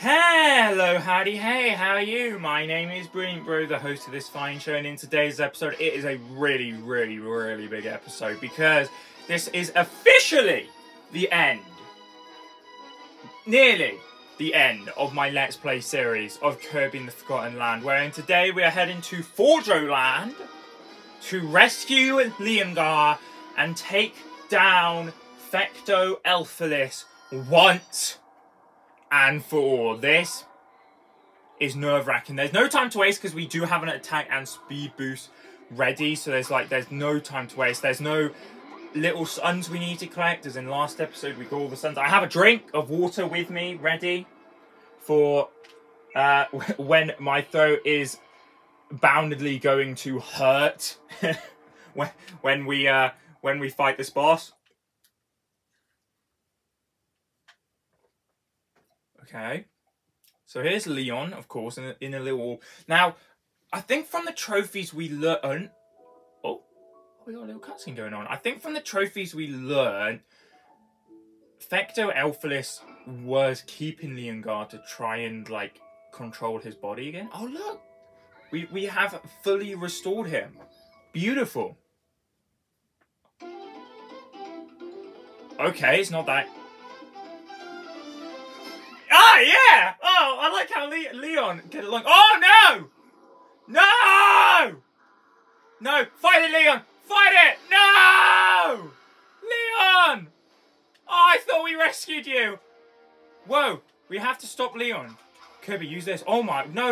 Hello, howdy, hey, how are you? My name is BrilliantBro, the host of this fine show, and in today's episode, it is a really big episode because this is officially the end, nearly the end of my Let's Play series of Kirby in the Forgotten Land, wherein today we are heading to Forgo Land to rescue Leongar and take down Fecto Elfillis once and for all. This is nerve-wracking. There's no time to waste because we do have an attack and speed boost ready, so there's no time to waste. There's no little suns we need to collect, as in last episode we got all the suns. I have a drink of water with me ready for when my throat is boundedly going to hurt when we fight this boss. Okay, so here's Leon, of course, in a little... Now, I think from the trophies we learn... Oh, we got a little cutscene going on. I think from the trophies we learn, Fecto Elfillis was keeping Leongar to try and, like, control his body again. Oh, look! We have fully restored him. Beautiful. Okay, it's not that... yeah! Oh, I like how Leon get along. Oh, no! No! No, fight it, Leon! Fight it! No! Leon! Oh, I thought we rescued you. Whoa, we have to stop Leon. Kirby, use this. Oh my, no.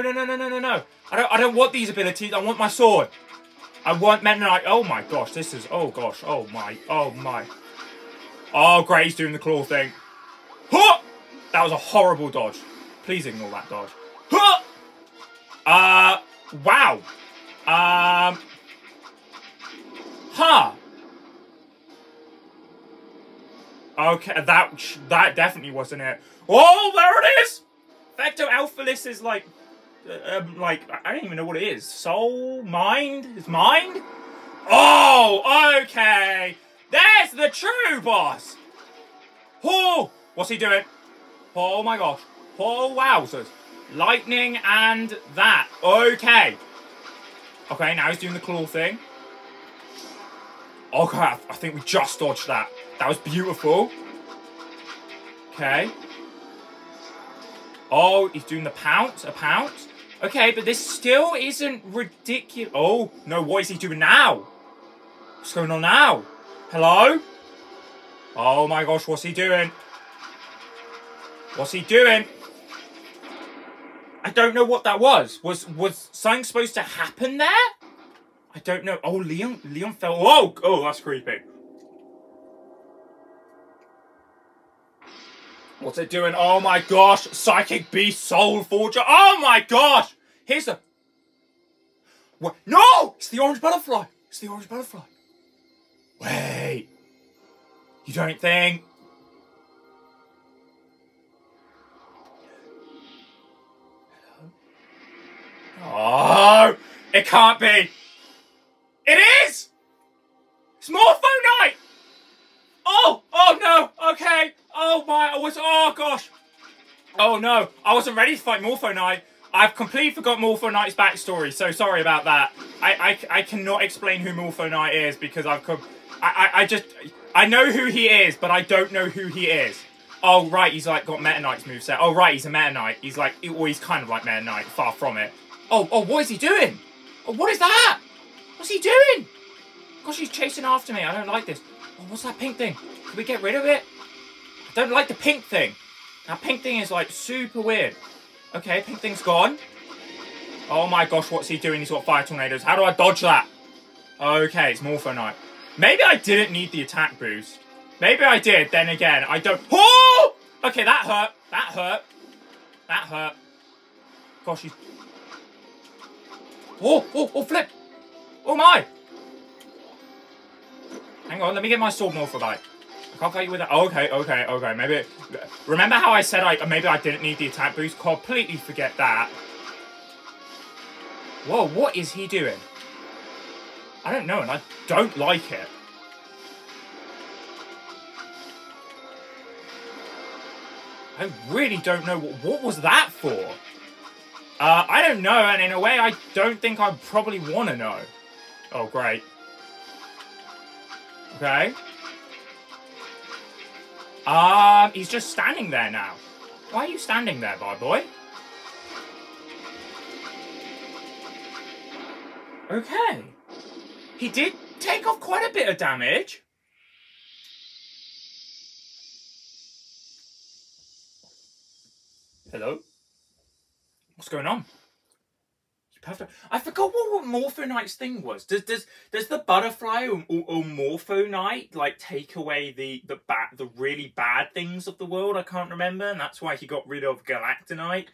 I don't want these abilities, I want my sword. I want Meta Knight. Oh my gosh, this is, oh gosh, oh my. Oh, great, he's doing the claw thing. Huh! That was a horrible dodge. Please ignore that dodge. Wow. Huh. Okay, that definitely wasn't it. Oh, there it is! Fecto Elfillis is like, I don't even know what it is. Soul? Mind? It's mind? Oh, okay. There's the true boss. Oh, what's he doing? Oh my gosh. Oh wowzers. Lightning and that. Okay. Okay, now he's doing the claw thing. Okay, I think we just dodged that. That was beautiful. Okay. Oh, he's doing the pounce. A pounce. Okay, but this still isn't ridiculous. Oh, no, what is he doing now? What's going on now? Hello? Oh my gosh, what's he doing? What's he doing? I don't know what that was. Was something supposed to happen there? I don't know. Oh, Leon fell. Whoa! Oh, that's creepy. What's it doing? Oh my gosh! Psychic Beast, Soul Forger. Oh my gosh! Here's the. What? No! It's the orange butterfly. It's the orange butterfly. Wait. You don't think? Oh, it can't be. It is! It's Morpho Knight! Oh, oh no, okay. Oh my, oh gosh. Oh no, I wasn't ready to fight Morpho Knight. I've completely forgot Morpho Knight's backstory, so sorry about that. I cannot explain who Morpho Knight is because I've come, I know who he is, but I don't know who he is. Oh right, he's like got Meta Knight's moveset. Oh right, he's a Meta Knight. He's like, well, he's kind of like Meta Knight, far from it. Oh, what is he doing? Oh, what is that? What's he doing? Gosh, he's chasing after me. I don't like this. Oh, what's that pink thing? Can we get rid of it? I don't like the pink thing. That pink thing is, like, super weird. Okay, pink thing's gone. Oh, my gosh, what's he doing? He's got fire tornadoes. How do I dodge that? Okay, it's Morpho Knight. Maybe I didn't need the attack boost. Maybe I did. Then again, I don't... Oh! Okay, that hurt. That hurt. That hurt. Gosh, he's... Oh, flip! Oh my! Hang on, let me get my sword more for that. I can't fight you with that. Okay, maybe... Remember how I said maybe I didn't need the attack boost? Completely forget that. Whoa, what is he doing? I don't know, and I don't like it. I really don't know. What was that for? I don't know, and in a way, I don't think I probably want to know. Oh, great. Okay. He's just standing there now. Why are you standing there, bad boy? Okay. He did take off quite a bit of damage. Hello? What's going on? I forgot what Morpho Knight's thing was. Does the butterfly or Morpho Knight like take away the really bad things of the world? I can't remember, and that's why he got rid of Galactonite.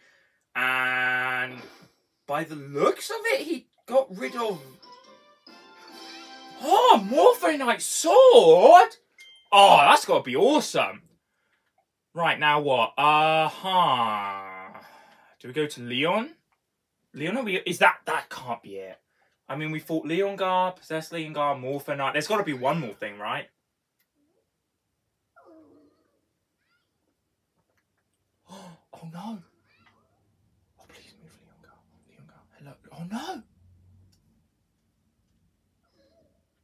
And by the looks of it, he got rid of Morpho Knight's sword. Oh, that's got to be awesome. Right now, what? Do we go to Leon? Leon, is that can't be it. I mean, we fought Leongar, possessed Leongar, Morpho Knight. There's got to be one more thing, right? Oh no! Oh please move, Leongar. Hello. Oh no!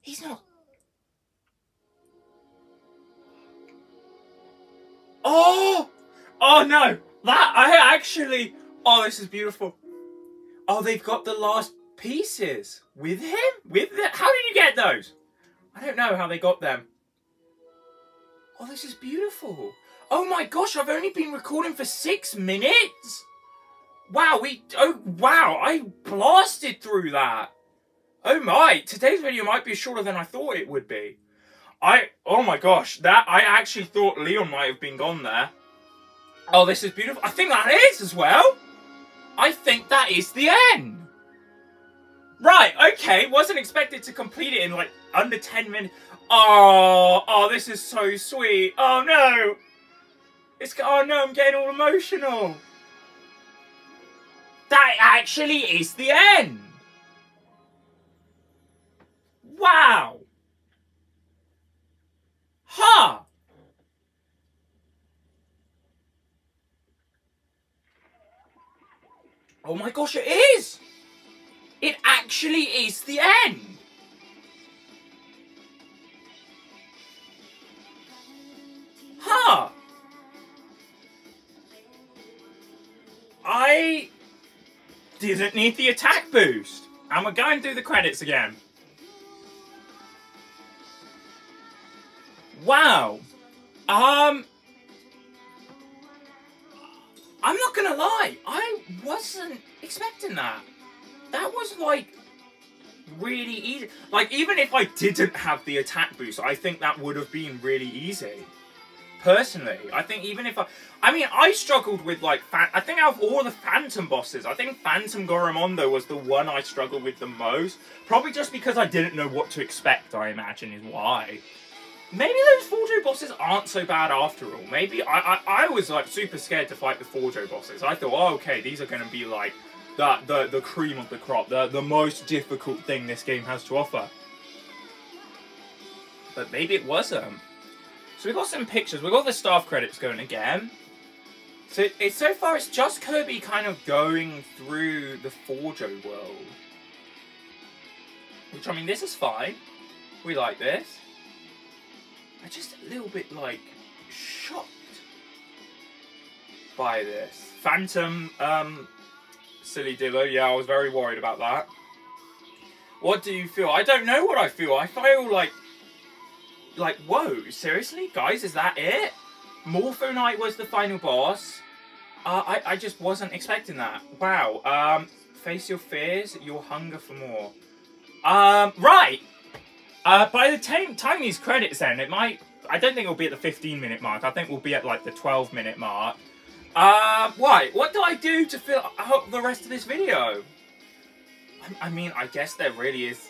He's not. Oh! Oh no! That I actually. Oh, this is beautiful. Oh, they've got the last pieces with him? With the... How did you get those? I don't know how they got them. Oh, this is beautiful. Oh my gosh, I've only been recording for 6 minutes? Wow, oh, wow, I blasted through that. Oh my, today's video might be shorter than I thought it would be. Oh my gosh, I actually thought Leon might have been gone there. Oh, this is beautiful. I think that is as well. I think that is the end. Right, okay. Wasn't expected to complete it in like under 10 minutes. Oh, this is so sweet. Oh no. Oh no, I'm getting all emotional. That actually is the end. Wow. Huh. Oh my gosh, it is! It actually is the end! Huh! I didn't need the attack boost. And we're going through the credits again. Wow! I'm not gonna lie, I wasn't expecting that. That was like really easy. Like even if I didn't have the attack boost, I think that would have been really easy. Personally, I think even if I mean, I struggled with like, I think out of all the Phantom bosses, I think Phantom Gorimondo was the one I struggled with the most. Probably just because I didn't know what to expect, I imagine is why. Maybe those Forgo bosses aren't so bad after all. Maybe I was like super scared to fight the Forgo bosses. I thought, oh, okay, these are going to be like the cream of the crop, the most difficult thing this game has to offer. But maybe it wasn't. So we've got some pictures. We've got the staff credits going again. So so far it's just Kirby kind of going through the Forgo world. Which, I mean, this is fine. We like this. I'm just a little bit, like, shocked by this. Phantom, silly Dillo. Yeah, I was very worried about that. What do you feel? I don't know what I feel. I feel like, whoa, seriously? Guys, is that it? Morpho Knight was the final boss. I just wasn't expecting that. Wow. Face your fears, your hunger for more. Right! By the time these credits end, it might... I don't think it'll be at the 15-minute mark. I think we'll be at, like, the 12-minute mark. Right, what do I do to fill out the rest of this video? I mean, I guess there really is...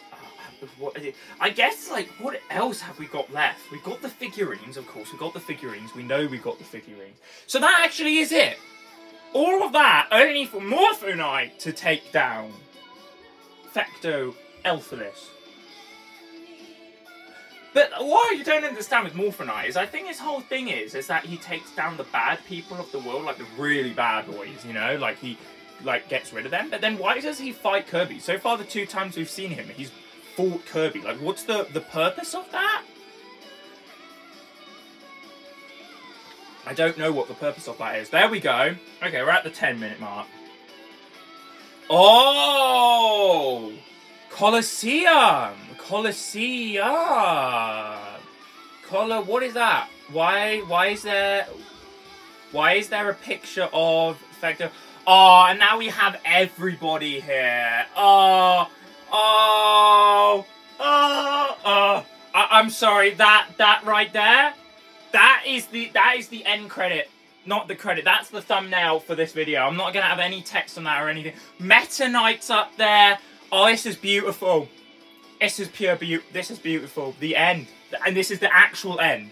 I guess, like, what else have we got left? We've got the figurines, of course. We've got the figurines. We know we've got the figurines. So that actually is it. All of that only for Morpho Knight to take down Fecto Elfillis. But what you don't understand with Morpho Knight is I think his whole thing is that he takes down the bad people of the world, like the really bad boys, you know, like he like gets rid of them. But then why does he fight Kirby? So far the two times we've seen him, he's fought Kirby. Like what's the purpose of that? I don't know what the purpose of that is. There we go. Okay, we're at the 10-minute mark. Oh! Colosseum! Colosseum! What is that? Why is there a picture of Fecto? Oh, and now we have everybody here. I'm sorry, that right there? That is the end credit, not the credit. That's the thumbnail for this video. I'm not gonna have any text on that or anything. Meta Knight's up there. Oh, this is beautiful. This is pure beauty. This is beautiful. The end, and this is the actual end.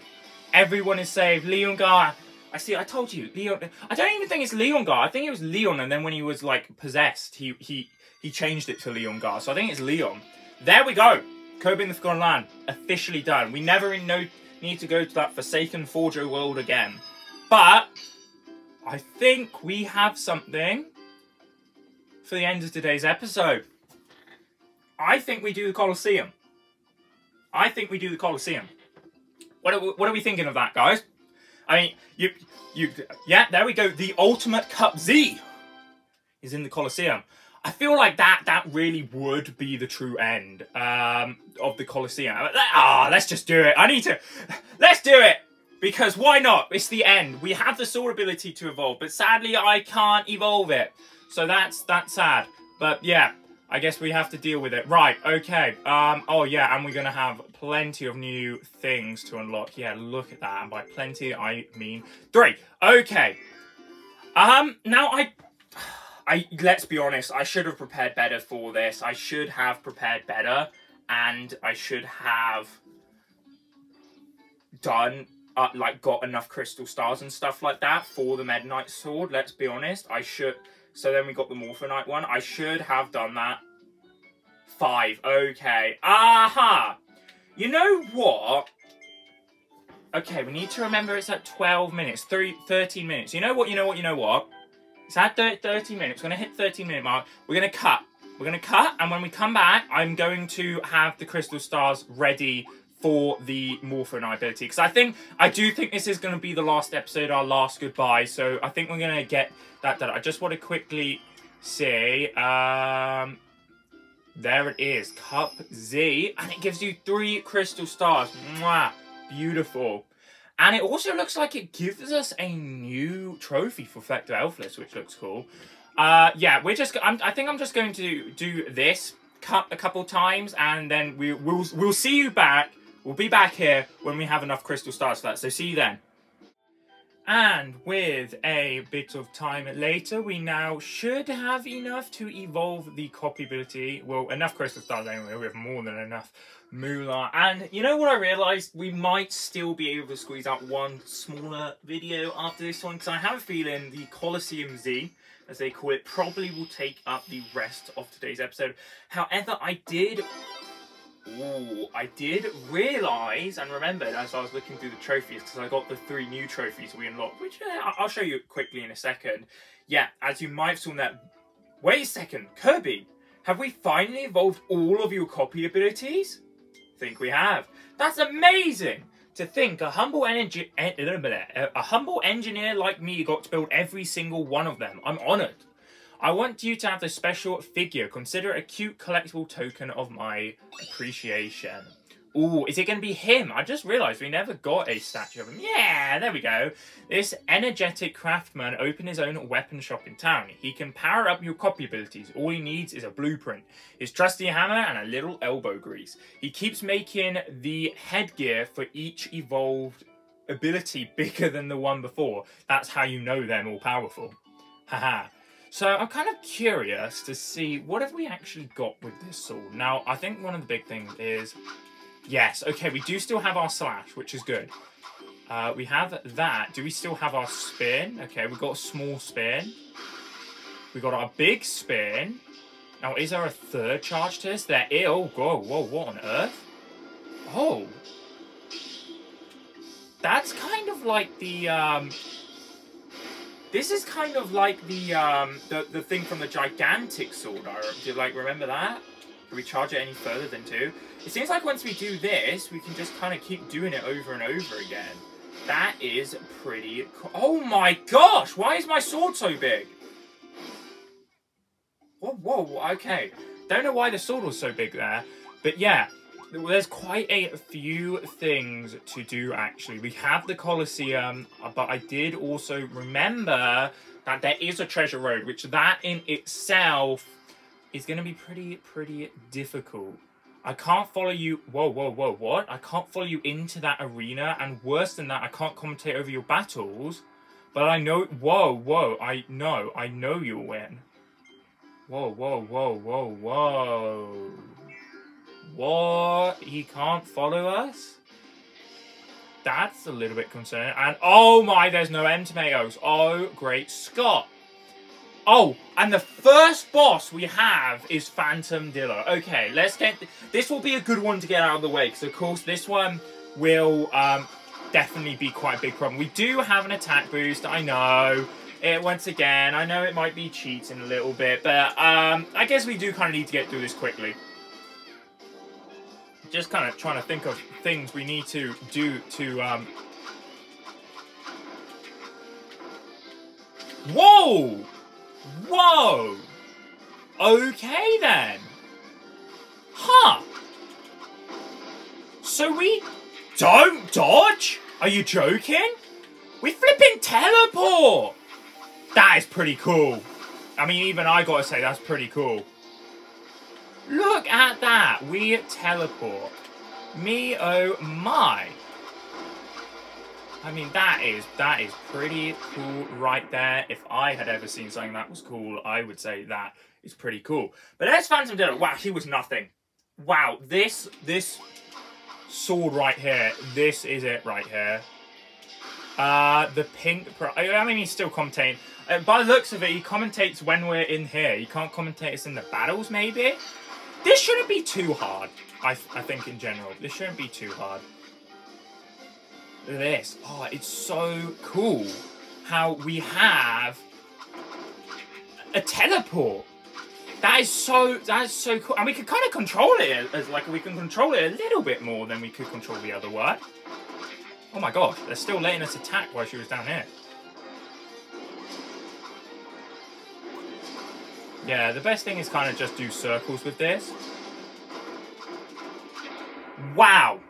Everyone is saved. Leongar. I see. I told you, Leon. I don't even think it's Leongar. I think it was Leon, and then when he was like possessed, he changed it to Leongar. So I think it's Leon. There we go. Kirby in the Forgotten Land officially done. We never in no. Need to go to that forsaken Forgo world again. But I think we have something for the end of today's episode. I think we do the Colosseum. I think we do the Colosseum. What are we thinking of that, guys? I mean, yeah, there we go. The Ultimate Cup Z is in the Colosseum. I feel like that really would be the true end of the Colosseum. Let's just do it. Let's do it. Because why not? It's the end. We have the sword ability to evolve, but sadly I can't evolve it. So that's sad. But yeah, I guess we have to deal with it. Right, okay. Oh yeah, and we're going to have plenty of new things to unlock. Yeah, look at that. And by plenty, I mean 3. Okay. Now let's be honest, I should have prepared better for this. I should have prepared better, and I should have done, like, got enough crystal stars and stuff like that for the Meta Knight sword, let's be honest. I should, so then we got the Morpho Knight one. I should have done that. 5, okay. Aha! You know what? Okay, we need to remember it's at 12 minutes, 13 minutes. You know what? It's at 30 minutes. We're going to hit 13-minute mark. We're going to cut. We're going to cut, and when we come back, I'm going to have the crystal stars ready for the Morpho Knight ability. Because I do think this is going to be the last episode, our last goodbye. So I think we're going to get that done. I just want to quickly see. There it is. Cup Z. And it gives you 3 crystal stars. Mwah. Beautiful. And it also looks like it gives us a new trophy for Fecto Elfillis, which looks cool. Yeah, I think I'm just going to do this cut a couple times, and then we'll see you back. We'll be back here when we have enough crystal stars for that. So see you then. And with a bit of time later, we now should have enough to evolve the copy ability. Well, enough crystal stars anyway, we have more than enough moolah. And you know what I realised? We might still be able to squeeze out one smaller video after this one, because I have a feeling the Colosseum Z, as they call it, probably will take up the rest of today's episode. However, I did realise and remembered as I was looking through the trophies, because I got the 3 new trophies we unlocked, which I'll show you quickly in a second. Yeah, as you might have seen that... Wait a second, Kirby, have we finally evolved all of your copy abilities? I think we have. That's amazing! To think a humble engineer like me got to build every single one of them. I'm honoured. I want you to have this special figure. Consider it a cute collectible token of my appreciation. Ooh, is it going to be him? I just realised we never got a statue of him. Yeah, there we go. This energetic craftsman opened his own weapon shop in town. He can power up your copy abilities. All he needs is a blueprint, his trusty hammer, and a little elbow grease. He keeps making the headgear for each evolved ability bigger than the one before. That's how you know they're more powerful. Haha. So I'm kind of curious to see what have we actually got with this sword. Now, I think one of the big things is, yes, okay, we do still have our slash, which is good. We have that. Do we still have our spin? Okay, we've got a small spin. We've got our big spin. Now, is there a third charge to this? There is. Oh, whoa, what on earth? Oh, That's kind of like the, this is kind of like the thing from the gigantic sword. Do you, like, remember that? Can we charge it any further than 2? It seems like once we do this, we can just kind of keep doing it over and over again. That is pretty cool. Oh my gosh! Why is my sword so big? Whoa, whoa, okay. Don't know why the sword was so big there. But yeah, there's quite a few things to do, actually. We have the Colosseum, but I did also remember that there is a treasure road, which that in itself is going to be pretty difficult. I can't follow you. Whoa, whoa, whoa, what? I can't follow you into that arena, and worse than that, I can't commentate over your battles. But I know, whoa, whoa, I know you'll win. Whoa, whoa, whoa, whoa, whoa. What? He can't follow us? That's a little bit concerning. And oh my, there's no M tomatoes. Oh, great Scott. Oh, and the first boss we have is Phantom Dillo. Okay, let's get... This will be a good one to get out of the way, because, of course, this one will definitely be quite a big problem. We do have an attack boost, I know. Once again, I know it might be cheating a little bit, but I guess we do kind of need to get through this quickly. Just kind of trying to think of things we need to do to... Whoa! Whoa! Okay then. Huh. So we don't dodge? Are you joking? We flipping teleport! That is pretty cool. I mean, even I gotta say, that's pretty cool. Look at that. We teleport. Me oh my. I mean, that is pretty cool right there. If I had ever seen something that was cool, I would say that is pretty cool. But there's Phantom Dillo. Wow, he was nothing. Wow, this sword right here, this is it right here. The pink... I mean, he's still commentating. By the looks of it, he commentates when we're in here. He can't commentate us in the battles, maybe? This shouldn't be too hard, I think, in general. This shouldn't be too hard. This. Oh, it's so cool how we have a teleport. That is so cool. And we can kind of control it as like we can control it a little bit more than we could control the other one. Oh my gosh, they're still letting us attack while she was down here. Yeah, the best thing is kind of just do circles with this. Wow.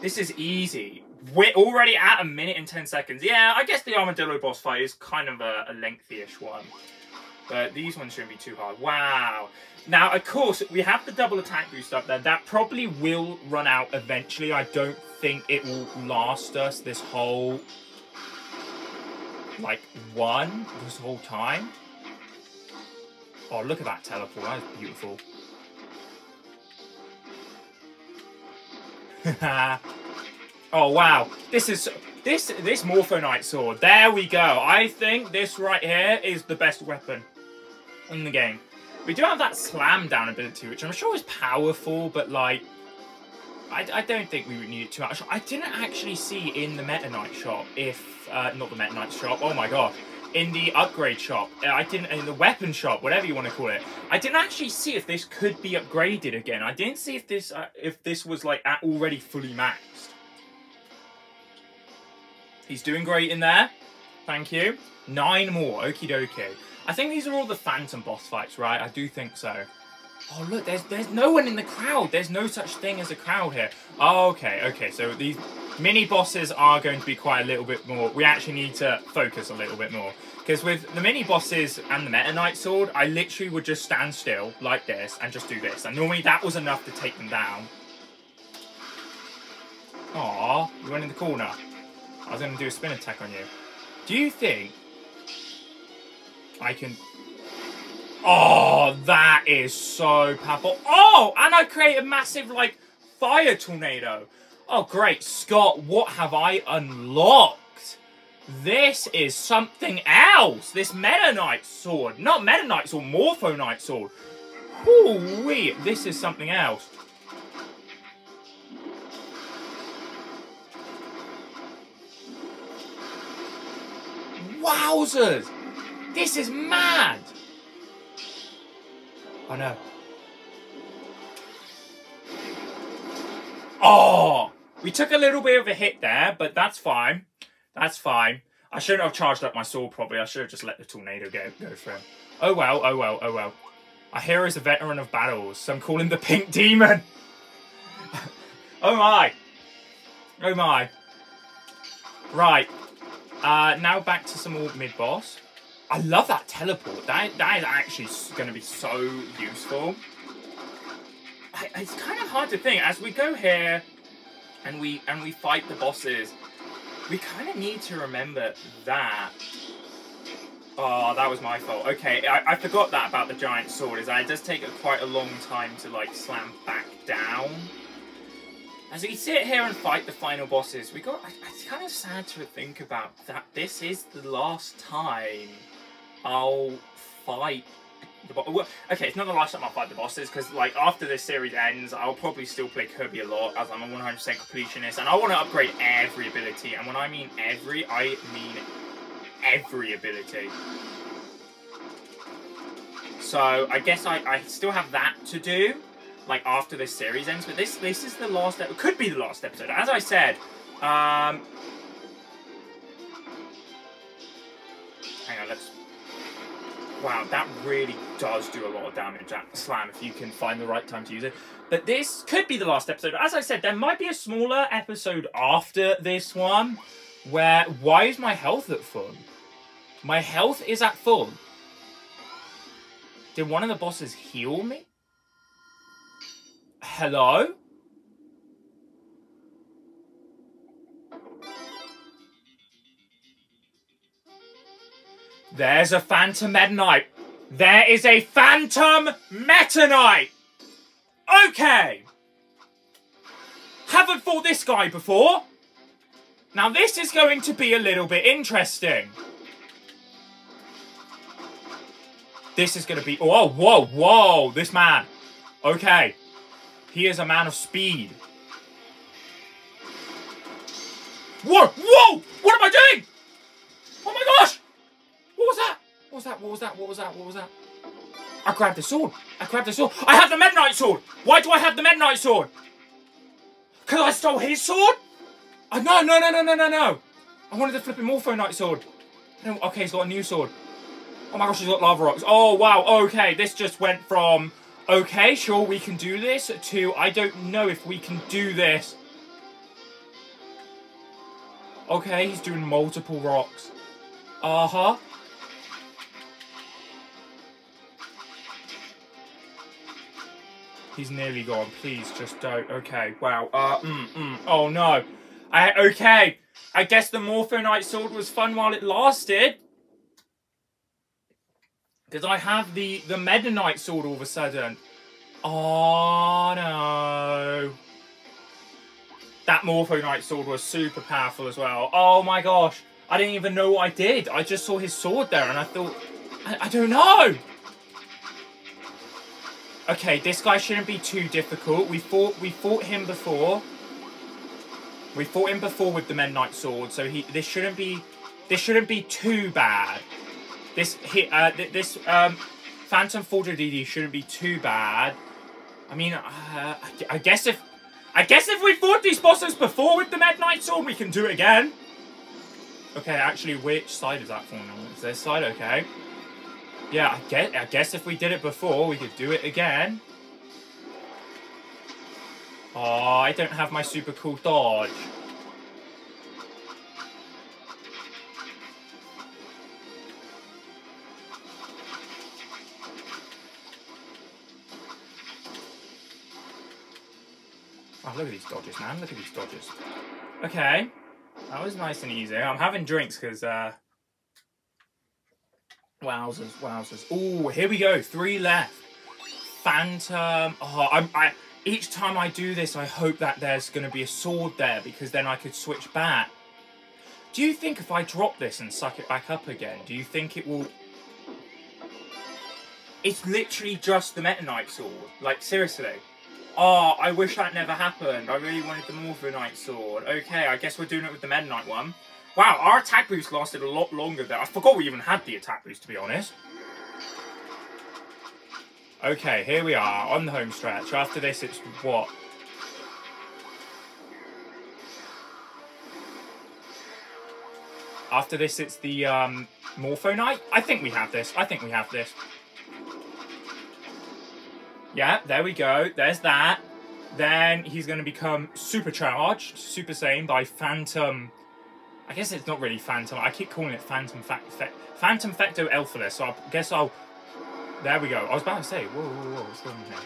This is easy. We're already at 1 minute and 10 seconds. Yeah, I guess the Armadillo boss fight is kind of a lengthy-ish one. But these ones shouldn't be too hard. Wow. Now, of course, we have the double attack boost up there. That probably will run out eventually. I don't think it will last us this whole... Like, this whole time. Oh, look at that teleport. That is beautiful. Haha. Oh wow, this Morpho Knight sword, there we go. I think this right here is the best weapon in the game. We do have that slam down ability, which I'm sure is powerful, but like, I don't think we would need it too much. I didn't actually see in the Meta Knight shop, if, not the Meta Knight shop, oh my god, in the upgrade shop, in the weapon shop, whatever you want to call it, I didn't actually see if this could be upgraded again. I didn't see if this was like already fully maxed. He's doing great in there. Thank you. 9 more. Okie dokie. I think these are all the Phantom boss fights, right? I do think so. Oh, look. There's no one in the crowd. There's no such thing as a crowd here. Oh, okay. Okay. So these mini bosses are going to be quite a little bit more. We actually need to focus a little bit more. Because with the mini bosses and the Meta Knight sword, I literally would just stand still like this and just do this. And normally that was enough to take them down. Aw. You went in the corner. I was going to do a spin attack on you. Do you think I can... Oh, that is so powerful. Oh, and I create a massive, like, fire tornado. Oh, great. Scott, what have I unlocked? This is something else. This Meta Knight sword. Not Meta Knight sword, Morpho Knight sword. Hoo-wee, this is something else. Wowzers! This is mad! Oh no. Oh! We took a little bit of a hit there, but that's fine. That's fine. I shouldn't have charged up my sword probably. I should have just let the tornado go for him. Oh well, oh well, oh well. Our hero is a veteran of battles. Some call him the Pink Demon. Oh my. Oh my. Right. Now back to some more mid-boss. I love that teleport. That is actually going to be so useful. It's kind of hard to think. As we go here and we fight the bosses, we kind of need to remember that. Oh, that was my fault. Okay, I forgot that about the giant sword. Is that it does take quite a long time to like slam back down. As we sit here and fight the final bosses, we got. It's kind of sad to think about that. This is the last time I'll fight. Okay, it's not the last time I'll fight the bosses, because like after this series ends, I'll probably still play Kirby a lot, as I'm a 100% completionist, and I want to upgrade every ability. And when I mean every, I mean every ability. So I guess I still have that to do, like after this series ends. But this is the last. It could be the last episode, as I said. Hang on, let's. Wow, that really does do a lot of damage, that slam, if you can find the right time to use it. But this could be the last episode. As I said, there might be a smaller episode after this one where... Why is my health at full? My health is at full. Did one of the bosses heal me? Hello? There's a Phantom Meta Knight. There is a Phantom Meta Knight. Okay. Haven't fought this guy before. Now this is going to be a little bit interesting. This is going to be... Oh, whoa, whoa. This man. Okay. He is a man of speed. Whoa, whoa. What am I doing? Oh my gosh. What was that? What was that? What was that? What was that? What was that? I grabbed the sword. I grabbed the sword. I have the Meta Knight sword. Why do I have the Meta Knight sword? Because I stole his sword? No, no, no, no, no, no, no. I wanted the flipping Morpho Knight sword. No, okay, he's got a new sword. Oh my gosh, he's got lava rocks. Oh, wow. Okay, this just went from, okay, sure, we can do this, to I don't know if we can do this. Okay, he's doing multiple rocks. Uh-huh. He's nearly gone. Please, just don't. Okay. Wow. Oh no. Okay. I guess the Morpho Knight sword was fun while it lasted, because I have the Meta Knight sword all of a sudden. Oh no. That Morpho Knight sword was super powerful as well. Oh my gosh. I didn't even know what I did. I just saw his sword there, and I thought, I don't know. Okay, this guy shouldn't be too difficult. We fought him before. We fought him before with the Meta Knight sword, so this shouldn't be too bad. This Phantom Forgo DD shouldn't be too bad. I mean, I guess if we fought these bosses before with the Meta Knight sword, we can do it again. Okay, actually, which side is that for now? Is this side okay? Yeah, I guess if we did it before, we could do it again. Oh, I don't have my super cool dodge. Oh, look at these dodges, man. Look at these dodges. Okay. That was nice and easy. I'm having drinks because... Wowzers, wowzers. Oh, here we go. 3 left. Phantom. Oh, each time I do this, I hope that there's going to be a sword there, because then I could switch back. Do you think if I drop this and suck it back up again, do you think it will... It's literally just the Meta Knight sword. Like, seriously. Oh, I wish that never happened. I really wanted the Morpho Knight sword. Okay, I guess we're doing it with the Meta Knight one. Wow, our attack boost lasted a lot longer there. I forgot we even had the attack boost, to be honest. Okay, here we are, on the home stretch. After this, it's what? After this, it's the Morpho Knight. I think we have this. I think we have this. Yeah, there we go. There's that. Then he's going to become supercharged, Super Saiyan by Phantom. I guess it's not really Phantom. I keep calling it Phantom Fecto Elfillis. So I guess I'll... There we go. I was about to say, whoa, whoa, whoa. What's going on here?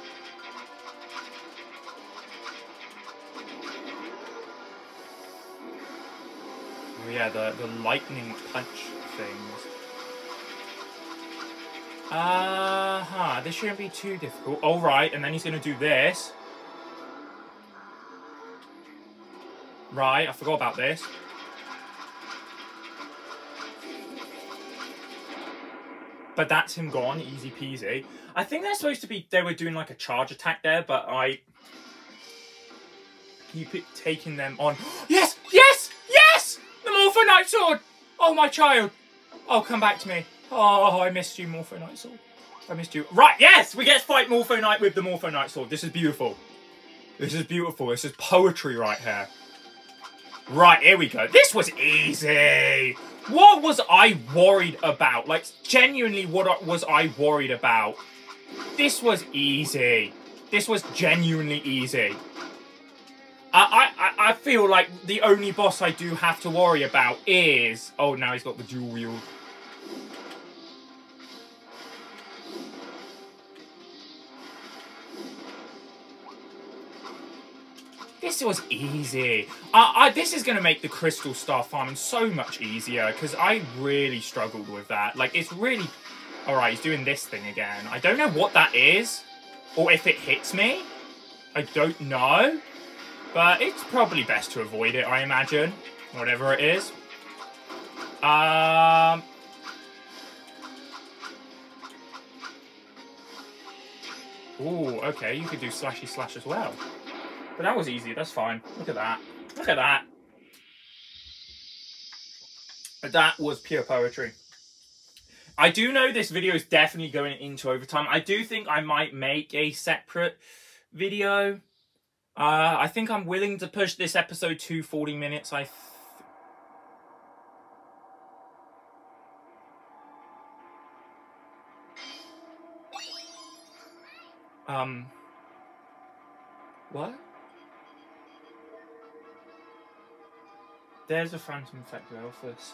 Oh yeah, the lightning punch things. Uh-huh, this shouldn't be too difficult. Alright, and then he's going to do this. Right, I forgot about this. But that's him gone, easy peasy. I think they're supposed to be, they were doing like a charge attack there, but I keep it taking them on. Yes! Yes! Yes! The Morpho Knight Sword! Oh, my child. Oh, come back to me. Oh, I missed you, Morpho Knight Sword. I missed you. Right, yes! We get to fight Morpho Knight with the Morpho Knight Sword. This is beautiful. This is beautiful. This is poetry right here. Right, here we go. This was easy. What was I worried about? Like, genuinely, what was I worried about? This was easy. This was genuinely easy. I feel like the only boss I do have to worry about is... Oh, now he's got the dual wield. This was easy. This is going to make the Crystal Star farming so much easier, because I really struggled with that. Like, it's really... Alright, he's doing this thing again. I don't know what that is, or if it hits me. I don't know. But it's probably best to avoid it, I imagine. Whatever it is. Ooh, okay, you could do slashy slash as well. But that was easy, that's fine. Look at that. Look at that. But that was pure poetry. I do know this video is definitely going into overtime. I do think I might make a separate video. I think I'm willing to push this episode to 40 minutes. What? There's a Phantom Fecto Elfillis.